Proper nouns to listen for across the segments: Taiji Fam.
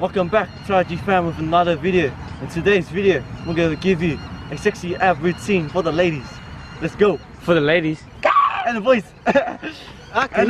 Welcome back to Taiji Fam with another video. In today's video, we're going to give you a sexy ab routine for the ladies. Let's go! For the ladies? And the boys! Okay.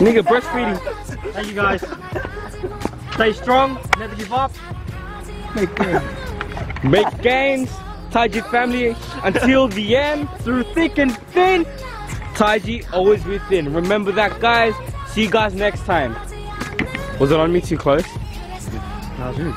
Nigga, breastfeeding. Thank you guys. Stay strong, never give up. Make gains. Make gains. Taiji family until the end, through thick and thin. Taiji always within. Remember that, guys. See you guys next time. Was it on me too close? No, dude.